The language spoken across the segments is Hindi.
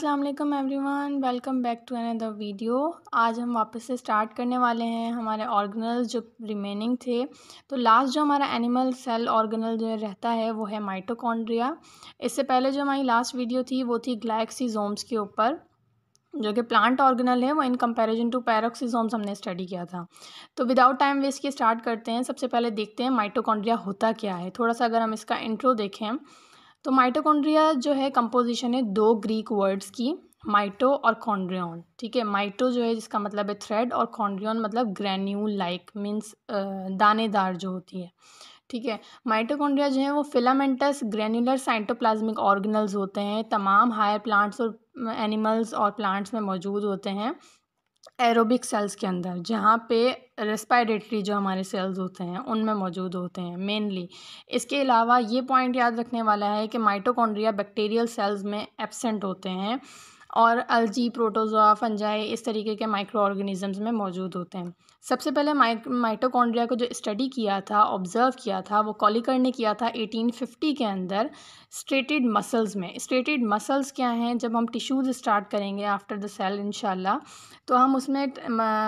अस्सलाम वालेकुम everyone, welcome back to another video. आज हम वापस से स्टार्ट करने वाले हैं हमारे ऑर्गेनल्स जो रिमेनिंग थे। तो लास्ट जो हमारा एनिमल सेल ऑर्गेनल जो रहता है वो है माइटोकॉन्ड्रिया। इससे पहले जो हमारी लास्ट वीडियो थी वो थी ग्लायोक्सिसोम्स के ऊपर, जो कि प्लांट ऑर्गेनल है, वो इन कंपैरिजन टू पेरोक्सिसोम्स हमने स्टडी किया था। तो विदाउट टाइम वेस्ट किए स्टार्ट करते हैं। सबसे पहले देखते हैं माइटोकॉन्ड्रिया होता क्या है। थोड़ा सा अगर हम इसका इंट्रो देखें तो माइटोकॉन्ड्रिया जो है कंपोजिशन है दो ग्रीक वर्ड्स की, माइटो और कॉन्ड्रियन। ठीक है, माइटो जो है जिसका मतलब है थ्रेड, और कॉन्ड्रियन मतलब ग्रैन्यूल लाइक मीन्स दानेदार जो होती है। ठीक है, माइटोकॉन्ड्रिया जो है वो फिलामेंटस ग्रैन्युलर साइटोप्लाज्मिक ऑर्गेनल्स होते हैं, तमाम हायर प्लांट्स और एनिमल्स और प्लांट्स में मौजूद होते हैं एरोबिक सेल्स के अंदर, जहाँ पे रेस्पिरेटरी जो हमारे सेल्स होते हैं उनमें मौजूद होते हैं मेनली। इसके अलावा ये पॉइंट याद रखने वाला है कि माइटोकॉन्ड्रिया बैक्टीरियल सेल्स में एब्सेंट होते हैं और अल्जी, प्रोटोजोआ, फंजाई इस तरीके के माइक्रो ऑर्गेनिजम्स में मौजूद होते हैं। सबसे पहले माइटोकॉन्ड्रिया को जो स्टडी किया था, ऑब्ज़र्व किया था, वो कॉलिकर ने किया था 1850 के अंदर स्ट्रेटेड मसल्स में। स्ट्रेटेड मसल्स क्या हैं? जब हम टिश्यूज़ स्टार्ट करेंगे आफ्टर द सेल इंशाल्लाह, तो हम उसमें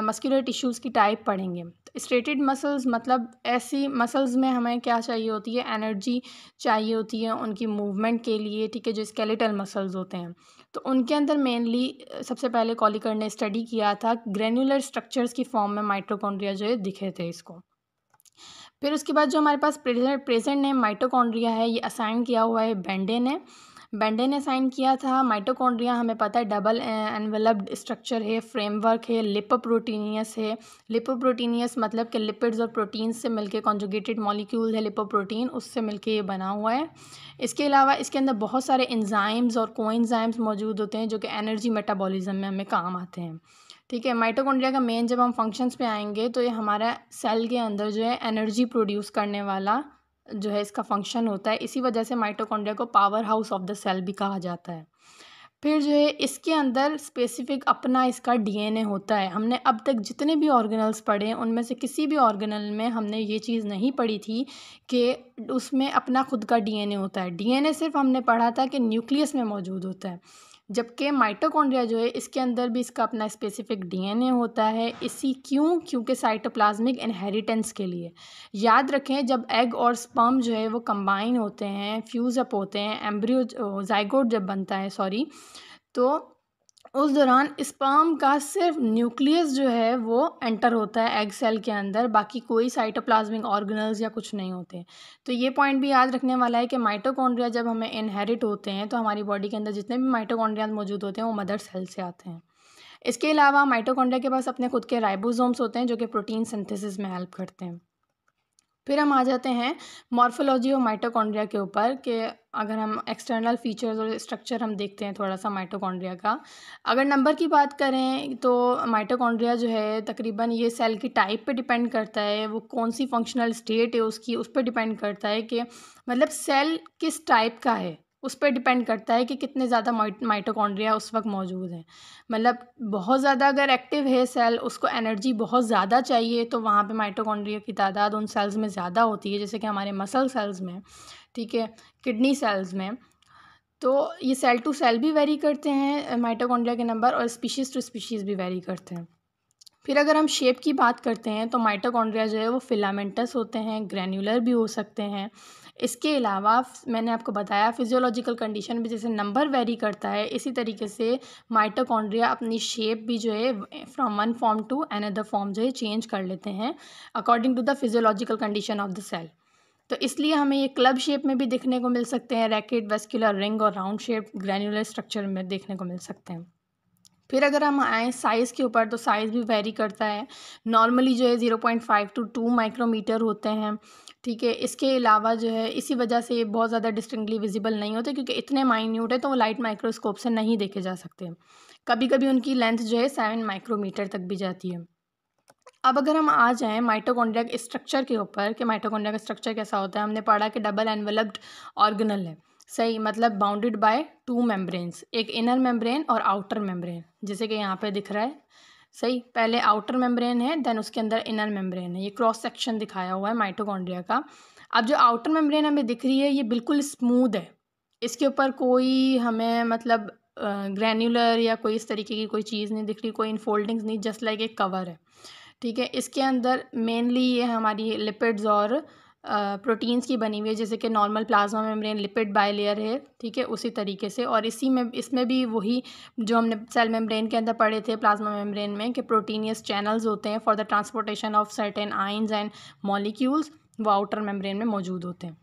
मस्कुलर टिश्यूज़ की टाइप पढ़ेंगे। स्ट्रेटेड मसल्स मतलब ऐसी मसल्स में हमें क्या चाहिए होती है? एनर्जी चाहिए होती है उनकी मूवमेंट के लिए। ठीक है, जो स्केलेटल मसल्स होते हैं तो उनके अंदर मेनली सबसे पहले कॉलिकर ने स्टडी किया था, ग्रेन्युलर स्ट्रक्चर्स की फॉर्म में माइटोकॉन्ड्रिया जो है दिखे थे इसको। फिर उसके बाद जो हमारे पास प्रेजेंट नेम माइटोकॉन्ड्रिया है, ये असाइन किया हुआ है बेंडेन ने साइन किया था। माइटोकॉन्ड्रिया हमें पता है डबल एनवेलप्ड स्ट्रक्चर है, फ्रेमवर्क है, लिपोप्रोटीनियस है। लिपोप्रोटीनियस मतलब कि लिपिड्स और प्रोटीन से मिलके कॉन्जुगेटेड मॉलिक्यूल है लिपोप्रोटीन, उससे मिलके ये बना हुआ है। इसके अलावा इसके अंदर बहुत सारे एंजाइम्स और कोएंजाइम्स मौजूद होते हैं जो कि एनर्जी मेटाबॉलिज्म में हमें काम आते हैं। ठीक है, माइटोकॉन्ड्रिया का मेन जब हम फंक्शंस पे आएंगे तो ये हमारा सेल के अंदर जो है एनर्जी प्रोड्यूस करने वाला जो है इसका फंक्शन होता है। इसी वजह से माइटोकॉन्ड्रिया को power house of the cell भी कहा जाता है। फिर जो है इसके अंदर स्पेसिफिक अपना इसका डीएनए होता है। हमने अब तक जितने भी ऑर्गेनल्स पढ़े उनमें से किसी भी ऑर्गेनल में हमने ये चीज़ नहीं पढ़ी थी कि उसमें अपना खुद का डीएनए होता है। डीएनए सिर्फ हमने पढ़ा था कि न्यूक्लियस में मौजूद होता है, जबकि माइटोकॉन्ड्रिया जो है इसके अंदर भी इसका अपना स्पेसिफिक डीएनए होता है। इसी क्योंकि साइटोप्लाज्मिक इनहेरिटेंस के लिए याद रखें, जब एग और स्पर्म जो है वो कंबाइन होते हैं, फ्यूज़ अप होते हैं, एम्ब्रियो जाइगोट जब बनता है तो उस दौरान स्पर्म का सिर्फ न्यूक्लियस जो है वो एंटर होता है एग सेल के अंदर, बाकी कोई साइटोप्लाज्मिक ऑर्गेनल्स या कुछ नहीं होते। तो ये पॉइंट भी याद रखने वाला है कि माइटोकॉन्ड्रिया जब हमें इनहेरिट होते हैं तो हमारी बॉडी के अंदर जितने भी माइटोकॉन्ड्रिया मौजूद होते हैं वो मदर सेल से आते हैं। इसके अलावा माइटोकॉन्ड्रिया के पास अपने खुद के राइबोसोम्स होते हैं जो कि प्रोटीन सिंथेसिस में हेल्प करते हैं। फिर हम आ जाते हैं मॉर्फोलॉजी और माइटोकॉन्ड्रिया के ऊपर कि अगर हम एक्सटर्नल फीचर्स और स्ट्रक्चर हम देखते हैं थोड़ा सा माइटोकॉन्ड्रिया का। अगर नंबर की बात करें तो माइटोकॉन्ड्रिया जो है तकरीबन ये सेल की टाइप पे डिपेंड करता है, वो कौन सी फंक्शनल स्टेट है उसकी उस पर डिपेंड करता है कि मतलब सेल किस टाइप का है उस पर डिपेंड करता है कि कितने ज़्यादा माइटोकॉन्ड्रिया उस वक्त मौजूद हैं। मतलब बहुत ज़्यादा अगर एक्टिव है सेल, उसको एनर्जी बहुत ज़्यादा चाहिए तो वहाँ पे माइटोकॉन्ड्रिया की तादाद उन सेल्स में ज़्यादा होती है, जैसे कि हमारे मसल सेल्स में, ठीक है, किडनी सेल्स में। तो ये सेल टू सेल भी वेरी करते हैं माइटोकॉन्ड्रिया के नंबर, और स्पीशीज़ टू स्पीशीज़ भी वेरी करते हैं। फिर अगर हम शेप की बात करते हैं तो माइटोकॉन्ड्रिया जो है वो फिलामेंटस होते हैं, ग्रैन्युलर भी हो सकते हैं। इसके अलावा मैंने आपको बताया फिजियोलॉजिकल कंडीशन भी, जैसे नंबर वेरी करता है, इसी तरीके से माइटोकॉन्ड्रिया अपनी शेप भी जो है from one form to another form जो है चेंज कर लेते हैं according to the physiological condition of the cell. तो इसलिए हमें ये क्लब शेप में भी देखने को मिल सकते हैं, रैकेट, वेस्कुलर रिंग और राउंड शेप ग्रैन्युलर स्ट्रक्चर में देखने को मिल सकते हैं। फिर अगर हम आए साइज़ के ऊपर तो साइज़ भी वेरी करता है। नॉर्मली जो है 0.5 to 2 माइक्रोमीटर होते हैं। ठीक है, इसके अलावा जो है इसी वजह से ये बहुत ज़्यादा डिस्टिंक्टली विजिबल नहीं होते क्योंकि इतने माइन्यूट है तो वो लाइट माइक्रोस्कोप से नहीं देखे जा सकते। कभी कभी उनकी लेंथ जो है 7 माइक्रोमीटर तक भी जाती है। अब अगर हम आ जाएँ माइटोकॉन्ड्रिया के स्ट्रक्चर के ऊपर कि माइटोकॉन्ड्रिया का स्ट्रक्चर कैसा होता है, हमने पढ़ा कि डबल एनवेलप्ड ऑर्गेनल है, सही, मतलब बाउंडेड बाय 2 मेम्ब्रेन्स, एक इनर मेम्ब्रेन और आउटर मेम्ब्रेन, जैसे कि यहाँ पे दिख रहा है, सही। पहले आउटर मेम्ब्रेन है, देन उसके अंदर इनर मेम्ब्रेन है। ये क्रॉस सेक्शन दिखाया हुआ है माइटोकॉन्ड्रिया का। अब जो आउटर मेम्ब्रेन हमें दिख रही है ये बिल्कुल स्मूथ है, इसके ऊपर कोई हमें मतलब ग्रैनुलर या कोई इस तरीके की कोई चीज़ नहीं दिख रही, कोई इनफोल्डिंग्स नहीं, जस्ट लाइक एक कवर है, ठीक है। इसके अंदर मेनली ये हमारी लिपिड्स और प्रोटीन्स की बनी हुई है, जैसे कि normal plasma membrane lipid bilayer है, ठीक है, उसी तरीके से। और इसी में इसमें भी वही जो हमने सेल मेम्ब्रेन के अंदर पढ़े थे प्लाज्मा मेम्ब्रेन में, कि प्रोटीनियस चैनल्स होते हैं for the transportation of certain ions and molecules, वो आउटर मेम्ब्रेन में मौजूद होते हैं।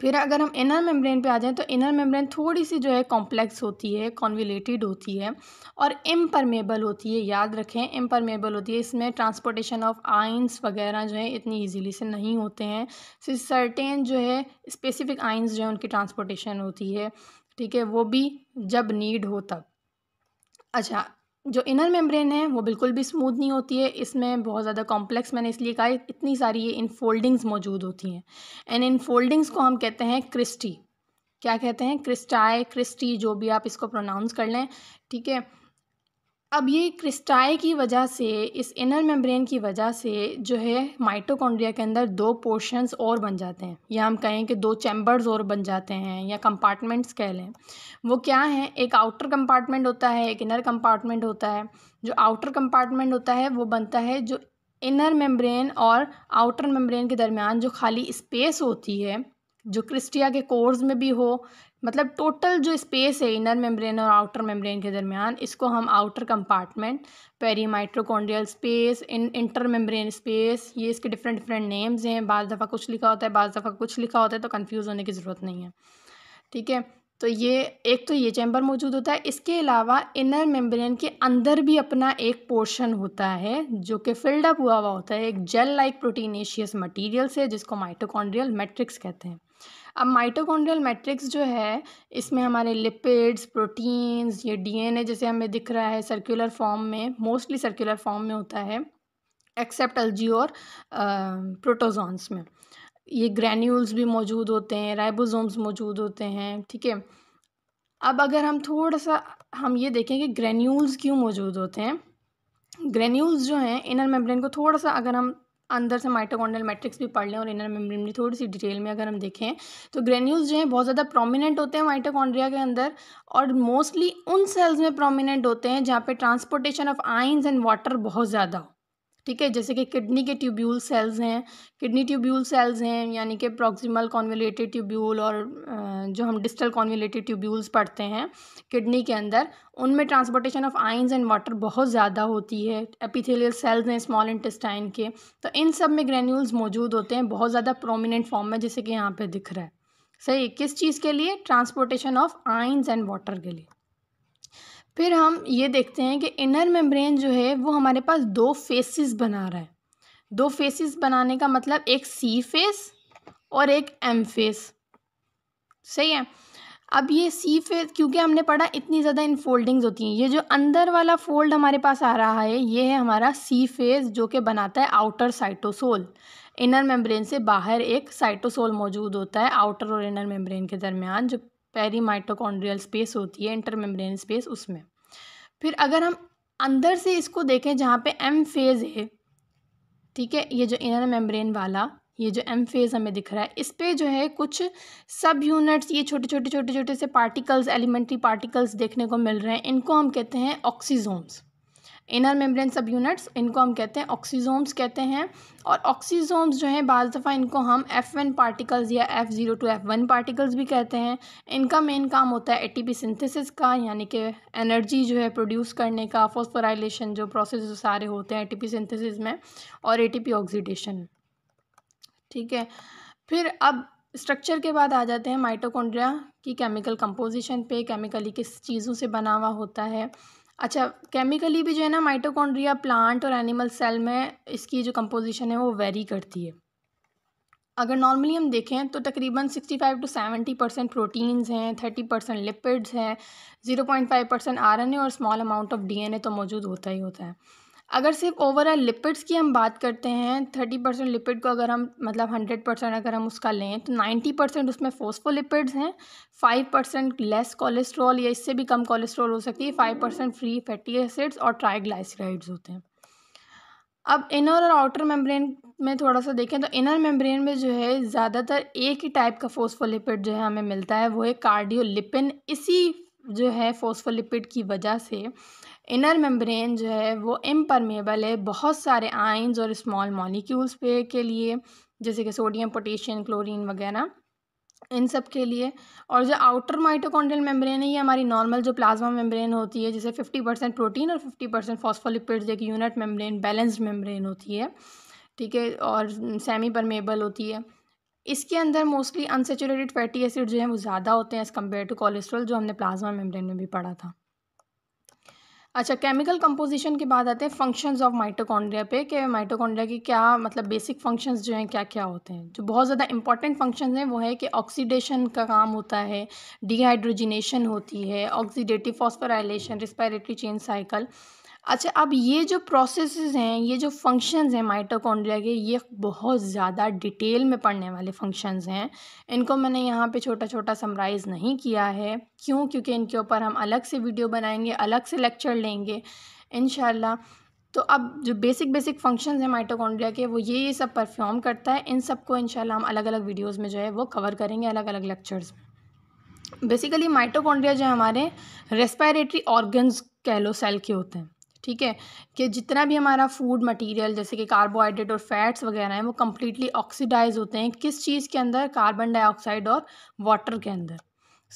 फिर अगर हम इनर मेम्ब्रेन पे आ जाएं तो इनर मेम्ब्रेन थोड़ी सी जो है कॉम्प्लेक्स होती है, कॉन्विलेटेड होती है और इम्परमेबल होती है, याद रखें इम्परमेबल होती है। इसमें ट्रांसपोर्टेशन ऑफ आइंस वगैरह जो है इतनी इजीली से नहीं होते हैं, सिर्फ सर्टेन जो है स्पेसिफिक आइंस जो है उनकी ट्रांसपोर्टेशन होती है, ठीक है, वो भी जब नीड हो तब। अच्छा, जो इनर मेम्ब्रेन है वो बिल्कुल भी स्मूथ नहीं होती है, इसमें बहुत ज़्यादा कॉम्प्लेक्स, मैंने इसलिए कहा इतनी सारी ये इनफोल्डिंग्स मौजूद होती हैं। एंड इनफोल्डिंग्स को हम कहते हैं क्रिस्टी, क्या कहते हैं, क्रिस्टाए, क्रिस्टी, जो भी आप इसको प्रोनाउंस कर लें, ठीक है। अब ये क्रिस्टाए की वजह से, इस इनर मेम्ब्रेन की वजह से जो है माइटोकॉन्ड्रिया के अंदर दो पोर्शंस और बन जाते हैं, या हम कहें कि दो चैम्बर्स और बन जाते हैं, या कंपार्टमेंट्स कह लें। वो क्या हैं, एक आउटर कंपार्टमेंट होता है, एक इनर कंपार्टमेंट होता है। जो आउटर कंपार्टमेंट होता है वो बनता है जो इनर मेम्ब्रेन और आउटर मेम्ब्रेन के दरमियान जो खाली स्पेस होती है, जो क्रिस्टिया के कोर्स में भी हो, मतलब टोटल जो स्पेस है इनर मेम्ब्रेन और आउटर मेम्ब्रेन के दरमियान, इसको हम outer compartment, perimitochondrial space, inter membrane space, ये इसके डिफरेंट डिफरेंट नेम्स हैं, बाज़ दफ़ा कुछ लिखा होता है, बाज़ दफ़ा कुछ लिखा होता है, तो कंफ्यूज होने की ज़रूरत नहीं है, ठीक है। तो ये एक तो ये चैम्बर मौजूद होता है, इसके अलावा इनर मेम्ब्रेन के अंदर भी अपना एक पोर्शन होता है जो कि फिल्डअप हुआ हुआ होता है एक जेल लाइक प्रोटीनेशियस मटीरियल से, जिसको माइटोकॉन्ड्रियल मैट्रिक्स कहते हैं। अब माइटोकॉन्ड्रियल मैट्रिक्स जो है इसमें हमारे लिपिड्स, प्रोटीन्स, ये डीएनए जैसे हमें दिख रहा है सर्कुलर फॉर्म में, मोस्टली सर्कुलर फॉर्म में होता है, एक्सेप्ट एल्गी और प्रोटोजॉन्स में। ये ग्रैन्यूल्स भी मौजूद होते हैं, राइबोसोम्स मौजूद होते हैं, ठीक है। अब अगर हम थोड़ा सा हम ये देखें कि ग्रैन्यूल्स क्यों मौजूद होते हैं। ग्रैन्यूल्स जो हैं इनर मेम्ब्रेन को थोड़ा सा, अगर हम अंदर से माइटोकॉन्ड्रियल मैट्रिक्स भी पढ़ लें और इनर मेम्ब्रेन में थोड़ी सी डिटेल में अगर हम देखें तो ग्रैन्यूल्स जो हैं बहुत ज़्यादा प्रोमिनेंट होते हैं माइटोकॉन्ड्रिया के अंदर, और मोस्टली उन सेल्स में प्रोमिनेंट होते हैं जहाँ पे transportation of ions and water बहुत ज़्यादा हो, ठीक है। जैसे कि किडनी के ट्यूब्यूल सेल्स हैं, किडनी ट्यूब्यूल सेल्स हैं, यानी कि प्रॉक्सिमल कॉन्विलेटेड ट्यूब्यूल और जो हम डिस्टल कॉन्विलेटेड ट्यूब्यूल्स पढ़ते हैं किडनी के अंदर, उनमें transportation of ions and water बहुत ज़्यादा होती है। एपिथेलियल सेल्स हैं स्मॉल इंटेस्टाइन के, तो इन सब में ग्रैन्यूल्स मौजूद होते हैं बहुत ज़्यादा प्रोमिनेंट फॉर्म में, जैसे कि यहाँ पर दिख रहा है, सही, किस चीज़ के लिए, transportation of ions and water के लिए। फिर हम ये देखते हैं कि इनर मेम्ब्रेन जो है वो हमारे पास दो फेसेस बना रहा है। दो फेसेस बनाने का मतलब एक सी फेस और एक एम फेस, सही है। अब ये सी फेस, क्योंकि हमने पढ़ा इतनी ज़्यादा इनफोल्डिंग्स होती हैं, ये जो अंदर वाला फोल्ड हमारे पास आ रहा है ये है हमारा सी फेस, जो कि बनाता है आउटर साइटोसोल। इनर मेम्ब्रेन से बाहर एक साइटोसोल मौजूद होता है आउटर और इनर मेम्ब्रेन के दरमियान, जो पेरीमाइटोकॉन्ड्रियल स्पेस होती है, इंटरमेम्ब्रेन स्पेस, उसमें। फिर अगर हम अंदर से इसको देखें जहाँ पे एम फेज़ है, ठीक है, ये जो इनर मेम्ब्रेन वाला ये जो एम फेज़ हमें दिख रहा है, इस पे जो है कुछ सब यूनिट्स, ये छोटे छोटे से पार्टिकल्स, एलिमेंट्री पार्टिकल्स देखने को मिल रहे हैं, इनको हम कहते हैं oxysomes. Inner membrane subunits, इनको हम कहते हैं ऑक्सीसोम्स कहते हैं। और ऑक्सीसोम्स जो हैं बाज़ दफ़ा इनको हम F1 पार्टिकल्स या F0 to F1 पार्टिकल्स भी कहते हैं। इनका मेन काम होता है ATP सिंथेसिस का, यानी कि एनर्जी जो है प्रोड्यूस करने का, फॉस्फोराइलेशन जो प्रोसेस सारे होते हैं ATP सिंथेसिस में और ATP ऑक्सीडेशन, ठीक है। फिर अब स्ट्रक्चर के बाद आ जाते हैं माइटोकॉन्ड्रिया की केमिकल कंपोजिशन पे, केमिकली किस चीज़ों से बना हुआ होता है। अच्छा, केमिकली भी जो है ना माइटोकॉन्ड्रिया प्लांट और एनिमल सेल में इसकी जो कंपोजिशन है वो वेरी करती है। अगर नॉर्मली हम देखें तो तकरीबन 65 to 70% प्रोटीन्स हैं, 30% लिपिड्स हैं, 0.5% RNA और स्मॉल अमाउंट ऑफ DNA तो मौजूद होता ही होता है। अगर सिर्फ ओवरऑल लिपिड्स की हम बात करते हैं, 30% लिपिड को अगर हम मतलब 100% अगर हम उसका लें तो 90% उसमें फोस्फोलिपिड्स हैं, 5% लेस कोलेस्ट्रॉल या इससे भी कम कोलेस्ट्रॉल हो सकती है, 5% फ्री फैटी एसिड्स और ट्राइग्लिसराइड्स होते हैं। अब इनर और आउटर मेम्ब्रेन में थोड़ा सा देखें तो इनर मेम्ब्रेन में जो है ज़्यादातर एक ही टाइप का फोस्फोलिपिड जो है हमें मिलता है, वो है कार्डियोलिपिन। इसी जो है फॉस्फोलिपिड की वजह से इनर मेम्ब्रेन जो है वो इम्परमेबल है बहुत सारे आयंस और स्मॉल मॉलिक्यूल्स पे के लिए, जैसे कि सोडियम, पोटेशियम, क्लोरीन वगैरह, इन सब के लिए। और जो आउटर माइटोकॉन्ड्रियल मेम्ब्रेन है, ये हमारी नॉर्मल जो प्लाज्मा मेम्ब्रेन होती है, जिसे 50% प्रोटीन और 50% फॉस्फोलिपिड्स एक यूनिट मेम्ब्रेन, बैलेंस्ड मेम्ब्रेन होती है, ठीक है, और सेमी परमेबल होती है। इसके अंदर मोस्टली अनसेचुरेटेड फैटी एसिड जो है वो ज़्यादा होते हैं एज़ कम्पेयर टू कोलेस्ट्रॉल, जो हमने प्लाज्मा मेम्ब्रेन में भी पढ़ा था। अच्छा, केमिकल कंपोजिशन के बाद आते हैं फंक्शंस ऑफ माइटोकॉन्ड्रिया पे, कि माइटोकॉन्ड्रिया के क्या मतलब बेसिक फंक्शंस जो हैं क्या क्या होते हैं। जो बहुत ज़्यादा इंपॉर्टेंट फंक्शंस हैं वो है कि ऑक्सीडेशन का काम होता है, डिहाइड्रोजिनेशन होती है, oxidative phosphorylation, respiratory chain cycle. अच्छा, अब ये जो प्रोसेसेस हैं, ये जो फंक्शंस हैं माइटोकॉन्ड्रिया के, ये बहुत ज़्यादा डिटेल में पढ़ने वाले फंक्शंस हैं। इनको मैंने यहाँ पे छोटा छोटा समराइज़ नहीं किया है, क्यों? क्योंकि इनके ऊपर हम अलग से वीडियो बनाएंगे, अलग से लेक्चर लेंगे इंशाल्लाह। तो अब जो बेसिक फंक्शंस हैं माइटोकॉन्ड्रिया के, वो ये सब परफॉर्म करता है। इन सबको इंशाल्लाह हम अलग अलग वीडियोज़ में जो है वो कवर करेंगे, अलग अलग लेक्चर्स में। बेसिकली माइटोकॉन्ड्रिया जो हमारे रेस्पिरेटरी ऑर्गन्स कह लो सेल के होते हैं, ठीक है, कि जितना भी हमारा फूड मटेरियल जैसे कि कार्बोहाइड्रेट और फैट्स वगैरह हैं, वो कम्प्लीटली ऑक्सीडाइज होते हैं किस चीज़ के अंदर? कार्बन डाइऑक्साइड और वाटर के अंदर,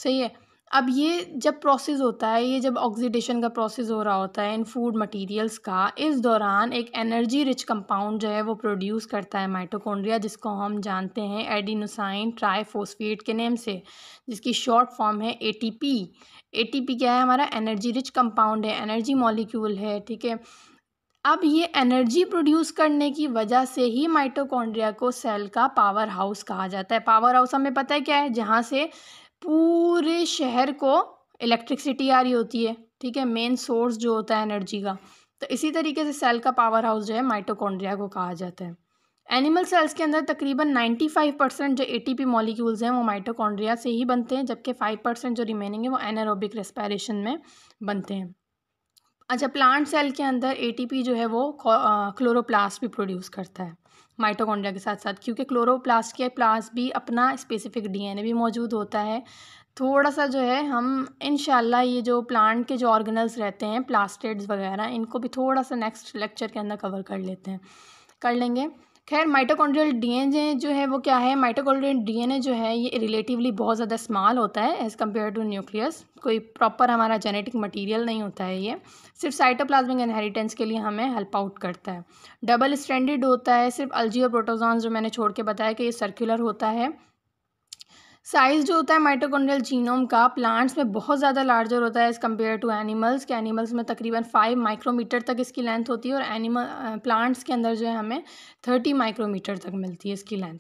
सही है। अब ये जब प्रोसेस होता है, ये जब ऑक्सीडेशन का प्रोसेस हो रहा होता है इन फूड मटेरियल्स का, इस दौरान एक एनर्जी रिच कंपाउंड जो है वो प्रोड्यूस करता है माइटोकॉन्ड्रिया, जिसको हम जानते हैं एडेनोसाइन ट्राइफॉस्फेट के नेम से, जिसकी शॉर्ट फॉर्म है एटीपी। एटीपी क्या है? हमारा एनर्जी रिच कंपाउंड है, एनर्जी मॉलिक्यूल है, ठीक है। अब ये एनर्जी प्रोड्यूस करने की वजह से ही माइटोकॉन्ड्रिया को सेल का पावर हाउस कहा जाता है। पावर हाउस हमें पता है क्या है? जहाँ से पूरे शहर को इलेक्ट्रिसिटी आ रही होती है, ठीक है, मेन सोर्स जो होता है एनर्जी का। तो इसी तरीके से सेल का पावर हाउस जो है माइटोकॉन्ड्रिया को कहा जाता है। एनिमल सेल्स के अंदर तकरीबन 95% जो एटीपी मॉलिक्यूल्स हैं वो माइटोकॉन्ड्रिया से ही बनते हैं, जबकि 5% जो रिमेनिंग है वो एनारोबिक रेस्पिरेशन में बनते हैं। अच्छा, प्लांट सेल के अंदर एटीपी जो है वो क्लोरोप्लास्ट भी प्रोड्यूस करता है माइटोकॉन्ड्रिया के साथ साथ, क्योंकि क्लोरोप्लास्ट के पास भी अपना स्पेसिफिक डीएनए भी मौजूद होता है। थोड़ा सा जो है हम इंशाल्लाह ये जो प्लांट के जो ऑर्गेनल्स रहते हैं, प्लास्टिड्स वगैरह, इनको भी थोड़ा सा नेक्स्ट लेक्चर के अंदर कवर कर लेंगे। खैर, माइटोकॉन्ड्रियल डीएनए जो है वो क्या है? माइटोकॉन्ड्रियल डीएनए जो है ये रिलेटिवली बहुत ज़्यादा स्मॉल होता है एज़ कम्पेयर टू न्यूक्लियस। कोई प्रॉपर हमारा जेनेटिक मटेरियल नहीं होता है, ये सिर्फ साइटोप्लाज्मिक इनहेरिटेंस के लिए हमें हेल्प आउट करता है। डबल स्ट्रैंडेड होता है, सिर्फ एल्गी और प्रोटोजॉन्स जो मैंने छोड़ के बताया कि ये सर्कुलर होता है। साइज़ जो होता है माइटोकॉन्ड्रियल जीनोम का प्लांट्स में बहुत ज़्यादा लार्जर होता है एज़ कम्पेयर टू एनिमल्स, के एनिमल्स में तकरीबन 5 माइक्रोमीटर तक इसकी लेंथ होती है, और प्लांट्स के अंदर जो है हमें 30 माइक्रोमीटर तक मिलती है इसकी लेंथ।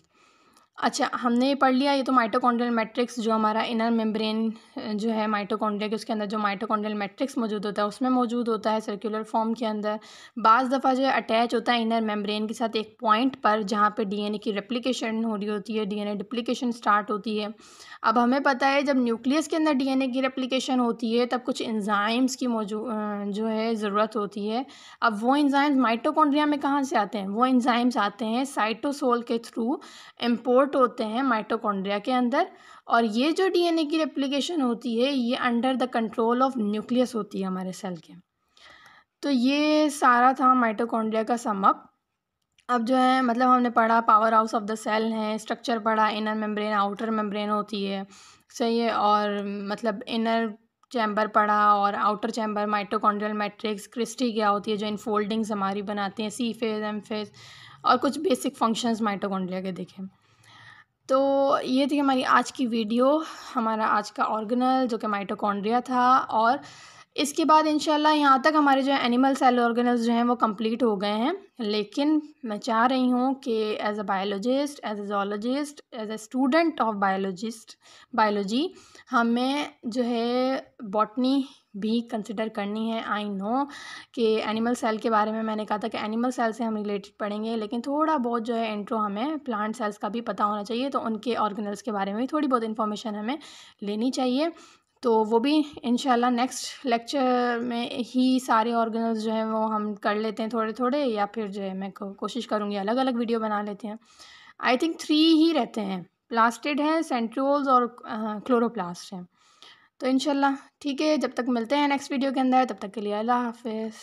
अच्छा, हमने ये पढ़ लिया, ये तो माइटोकॉन्ड्रियल मैट्रिक्स जो हमारा इनर मेम्ब्रेन जो है माइटोकॉन्ड्रिया के, उसके अंदर जो माइटोकॉन्ड्रियल मैट्रिक्स मौजूद होता है उसमें मौजूद होता है सर्कुलर फॉर्म के अंदर। बाज़ दफ़ा जो है अटैच होता है इनर मेम्ब्रेन के साथ एक पॉइंट पर, जहाँ पे डीएनए की रेप्लिकेशन हो रही होती है, डीएनए डुप्लीकेशन स्टार्ट होती है। अब हमें पता है जब न्यूक्लियस के अंदर डीएनए की रेप्लिकेशन होती है तब कुछ एंजाइम्स की ज़रूरत होती है। अब वो एंजाइम्स माइटोकॉन्ड्रिया में कहाँ से आते हैं? वो एंजाइम्स आते हैं साइटोसोल के थ्रू, इम्पोर्ट होते हैं माइटोकॉन्ड्रिया के अंदर। और ये जो डीएनए की रेप्लिकेशन होती है ये under the control of nucleus होती है हमारे सेल के। तो ये सारा था माइटोकॉन्ड्रिया का समअप। अब जो है मतलब हमने पढ़ा power house of the cell है, स्ट्रक्चर पढ़ा, इनर मेम्ब्रेन आउटर मेम्ब्रेन होती है, सही है, और मतलब इनर चैम्बर पढ़ा और outer chamber, mitochondrial matrix, cristae क्या होती है जो इन फोल्डिंग्स हमारी बनाते हैं, सी फेज, एम फेज, और कुछ बेसिक फंक्शंस माइटोकॉन्ड्रिया के देखें। तो ये थी हमारी आज की वीडियो, हमारा आज का ऑर्गेनल जो कि माइटोकॉन्ड्रिया था। और इसके बाद इंशाल्लाह यहाँ तक हमारे जो एनिमल सेल ऑर्गेनल्स जो हैं वो कंप्लीट हो गए हैं, लेकिन मैं चाह रही हूँ कि as a biologist, as a zoologist, as a student of biology हमें जो है बॉटनी भी कंसिडर करनी है। आई नो कि एनिमल सेल के बारे में मैंने कहा था कि एनिमल सेल से हम रिलेटेड पढ़ेंगे, लेकिन थोड़ा बहुत जो है इंट्रो हमें प्लांट सेल्स का भी पता होना चाहिए, तो उनके ऑर्गेनल्स के बारे में भी थोड़ी बहुत इन्फॉर्मेशन हमें लेनी चाहिए। तो वो भी इंशाल्लाह नेक्स्ट लेक्चर में ही सारे ऑर्गेनल्स जो हैं वो हम कर लेते हैं थोड़े थोड़े, या फिर जो है मैं कोशिश करूँगी अलग अलग वीडियो बना लेते हैं। आई थिंक 3 ही रहते हैं, प्लास्टिड हैं, सेंट्रियोल्स और क्लोरोप्लास्ट हैं। तो इंशाल्लाह ठीक है, जब तक मिलते हैं नेक्स्ट वीडियो के अंदर, तब तक के लिए अल्लाह हाफिज़।